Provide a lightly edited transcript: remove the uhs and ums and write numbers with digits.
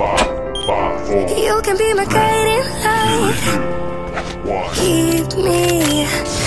You can be my guiding light. Keep me